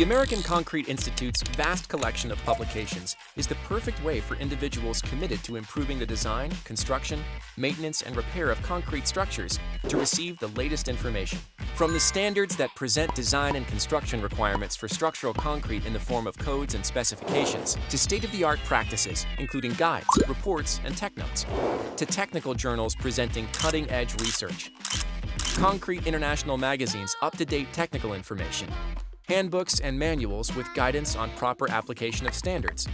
The American Concrete Institute's vast collection of publications is the perfect way for individuals committed to improving the design, construction, maintenance, and repair of concrete structures to receive the latest information. From the standards that present design and construction requirements for structural concrete in the form of codes and specifications, to state-of-the-art practices, including guides, reports, and tech notes, to technical journals presenting cutting-edge research, Concrete International Magazine's up-to-date technical information, handbooks and manuals with guidance on proper application of standards,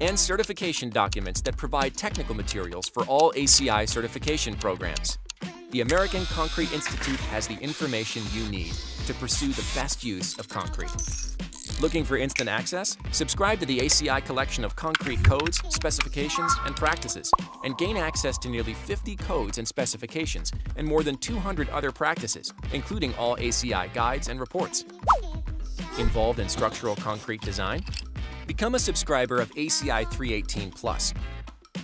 and certification documents that provide technical materials for all ACI certification programs. The American Concrete Institute has the information you need to pursue the best use of concrete. Looking for instant access? Subscribe to the ACI collection of concrete codes, specifications, and practices, and gain access to nearly 50 codes and specifications and more than 200 other practices, including all ACI guides and reports. Involved in structural concrete design? Become a subscriber of ACI 318 Plus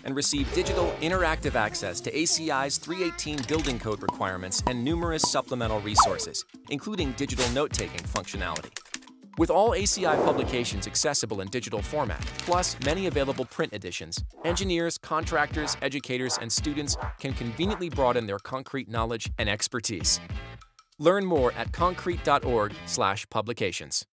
and receive digital interactive access to ACI's 318 building code requirements and numerous supplemental resources, including digital note-taking functionality. With all ACI publications accessible in digital format, plus many available print editions, engineers, contractors, educators, and students can conveniently broaden their concrete knowledge and expertise. Learn more at concrete.org/publications.